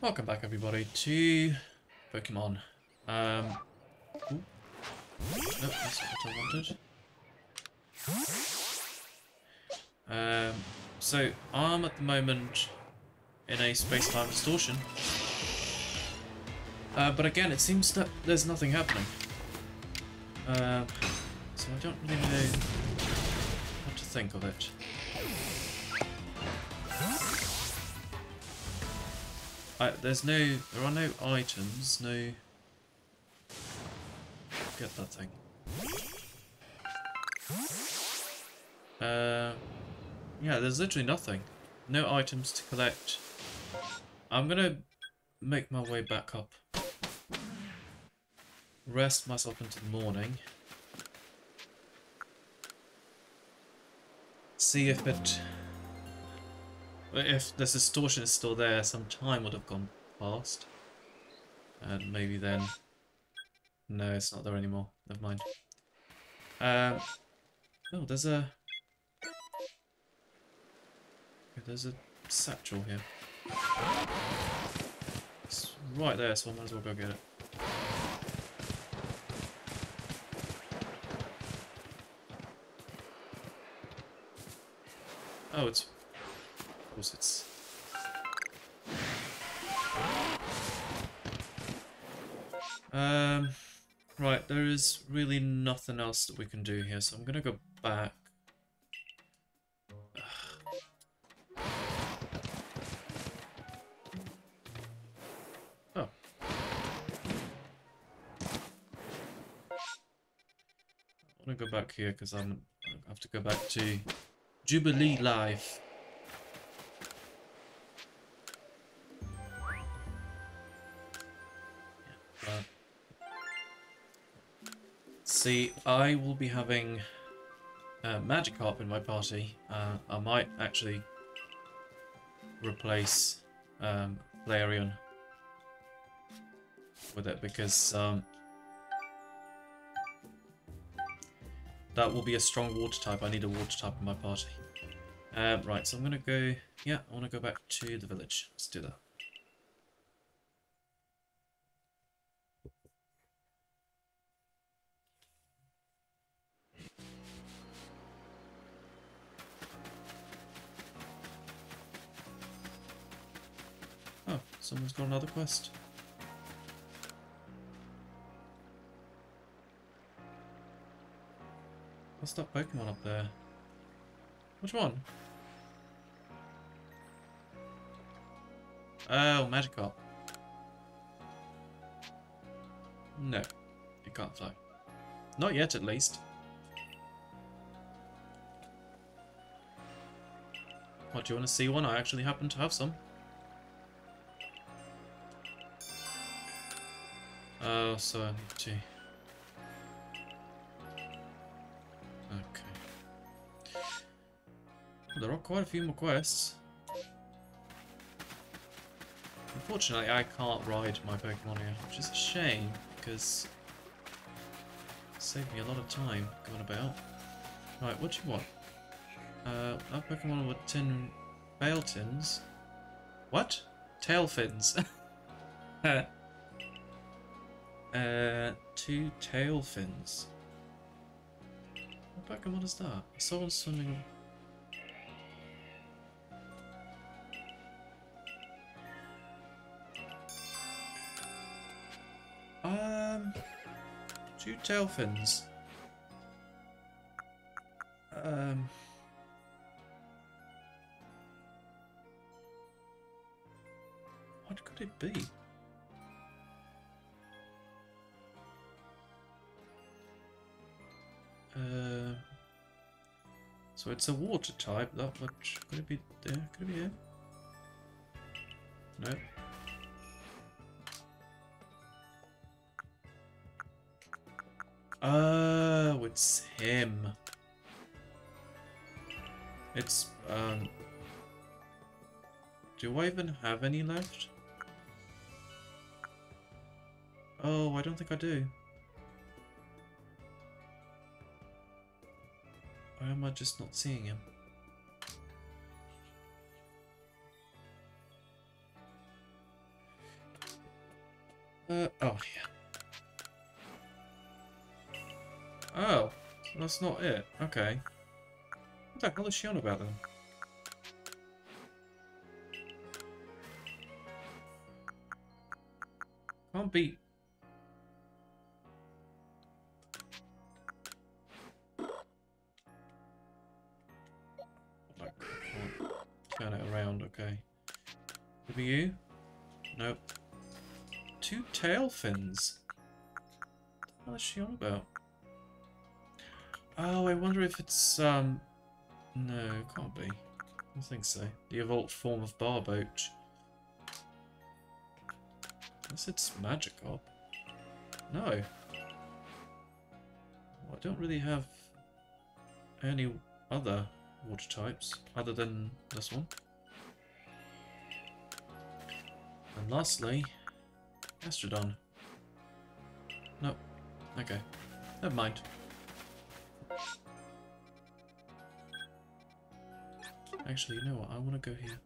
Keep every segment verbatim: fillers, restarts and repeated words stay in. Welcome back, everybody, to Pokemon. Um, ooh. Nope, that's not what I wanted. Um, so, I'm at the moment in a space-time distortion. Uh, but again, it seems that there's nothing happening. Uh, so I don't really know what to think of it. Uh, there's no, there are no items, no, get that thing. Uh, yeah, there's literally nothing, no items to collect. I'm gonna make my way back up, rest myself into the morning, see if it... if this distortion is still there, some time would have gone past. And maybe then... no, it's not there anymore. Never mind. Um, oh, there's a... there's a satchel here. It's right there, so I might as well go get it. Oh, it's... it's um right, there is really nothing else that we can do here, so I'm gonna go back. Ugh. Oh, I want to go back here because I'm I have to go back to Jubilee Live. See, I will be having uh, Magikarp in my party. Uh, I might actually replace um, Flareon with it because um, that will be a strong water type. I need a water type in my party. Uh, right, so I'm gonna go. Yeah, I want to go back to the village. Let's do that. Someone's got another quest. What's that Pokemon up there? Which one? Oh, Magikarp. No, it can't fly. Not yet, at least. What, do you want to see one? I actually happen to have some. Oh, so I need to... okay. There are quite a few more quests. Unfortunately, I can't ride my Pokemon here, which is a shame, because it saved me a lot of time going about. Right, what do you want? Uh, that Pokemon with tin... tail fins? What? Tail fins. Uh, two tail fins. What Pokemon is that? I saw one swimming. Um, two tail fins. Um. What could it be? Uh, so it's a water type. That much. Could it be there? Could it be here? No. Oh, it's him. It's um. Do I even have any left? Oh, I don't think I do. Why am I just not seeing him? Uh, oh, yeah. Oh, that's not it. Okay. What the hell is she on about then? Can't beat. Like, turn it around, okay. Could be you? Nope. Two tail fins. What is she on about? Oh, I wonder if it's um. No, can't be. I don't think so. The evolved form of Barboach. Unless it's Magikarp. No. Well, I don't really have any other water types other than this one. And lastly, Astrodon. No. Okay. Never mind. Actually, you know what? I want to go here.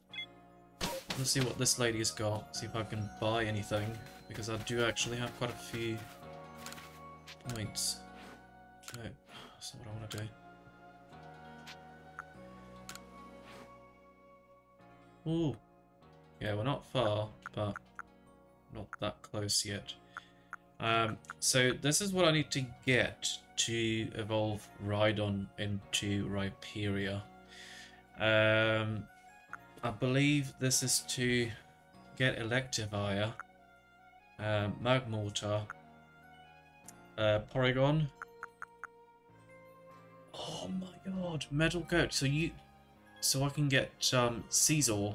Let's see what this lady's got. See if I can buy anything, because I do actually have quite a few points. No, that's not what I want to do. Ooh. Yeah, we're not far, but not that close yet. Um, so this is what I need to get to evolve Rhydon into Rhyperia. Um, I believe this is to get Electivire, uh, Magmortar, uh, Porygon. Oh my god, Metal Coat. So you, so I can get um, Caesar.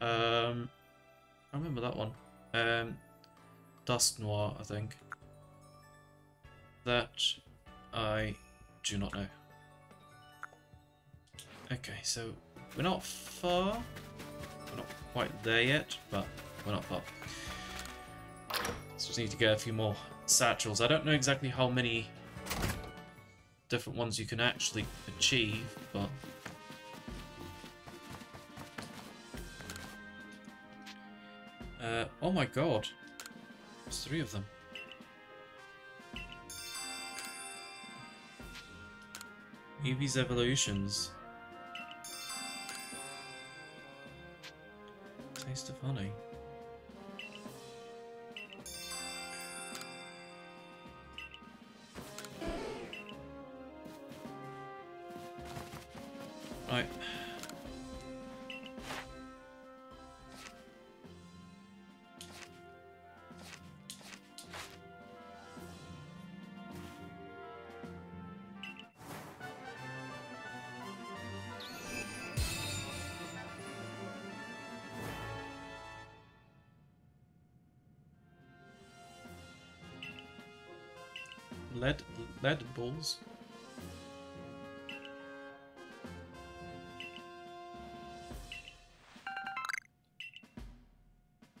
Um, I remember that one. Um, Dusknoir, I think. That I do not know. Okay, so we're not far. We're not quite there yet, but we're not far. Let's just need to get a few more satchels. I don't know exactly how many different ones you can actually achieve, but Uh, oh my god, there's three of them. Eevee's evolutions. Taste of honey. Right. Lead, lead balls.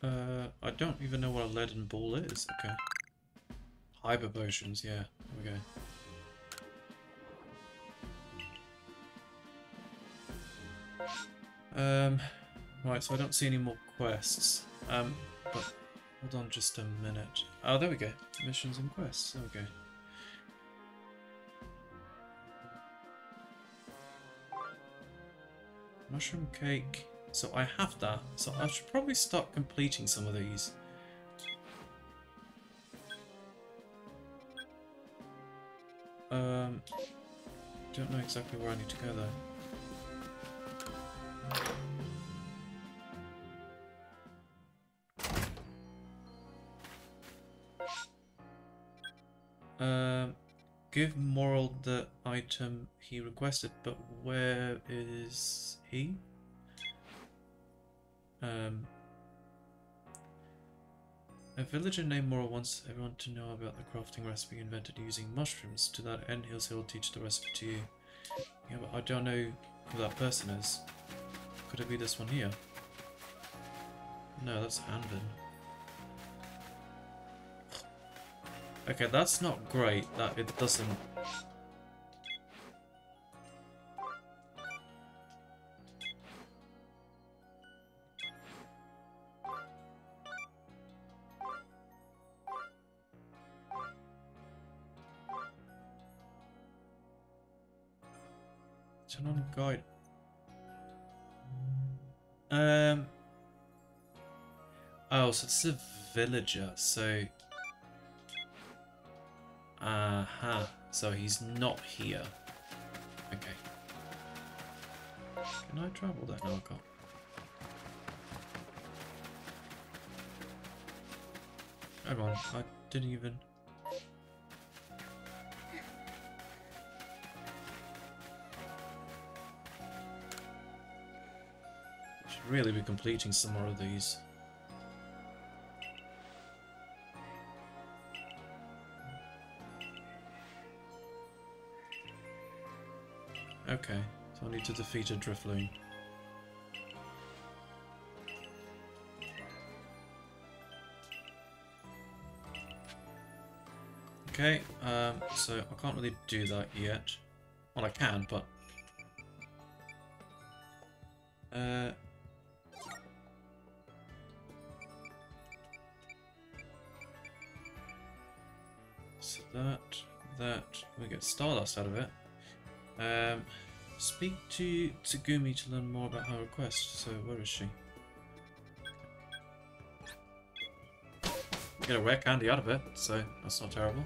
Uh, I don't even know what a leaden ball is. Okay. Hyper potions, yeah. Here we go. Um, right, so I don't see any more quests. Um, but hold on just a minute. Oh, there we go. Missions and quests. There we go. Mushroom cake. So I have that. So I should probably start completing some of these. Um, don't know exactly where I need to go though. Um, give Moro the item he requested, but where is he? Um, a villager named Moro wants everyone to know about the crafting recipe invented using mushrooms. To that end, he'll, he'll teach the recipe to you. Yeah, but I don't know who that person is. Could it be this one here? No, that's Anden. Okay, that's not great. That it doesn't. Turn on guide. Um. Oh, so it's a villager. So. Uh huh. So he's not here. Okay. Can I travel there? No, I can't. Come on, I didn't even. Should really be completing some more of these. Okay, so I need to defeat a Drifloon. Okay, um, so I can't really do that yet. Well, I can, but... Uh... So that, that, we get Stardust out of it. Um, speak to Tsugumi to learn more about her request. So, where is she? Get a rare candy out of it, so that's not terrible.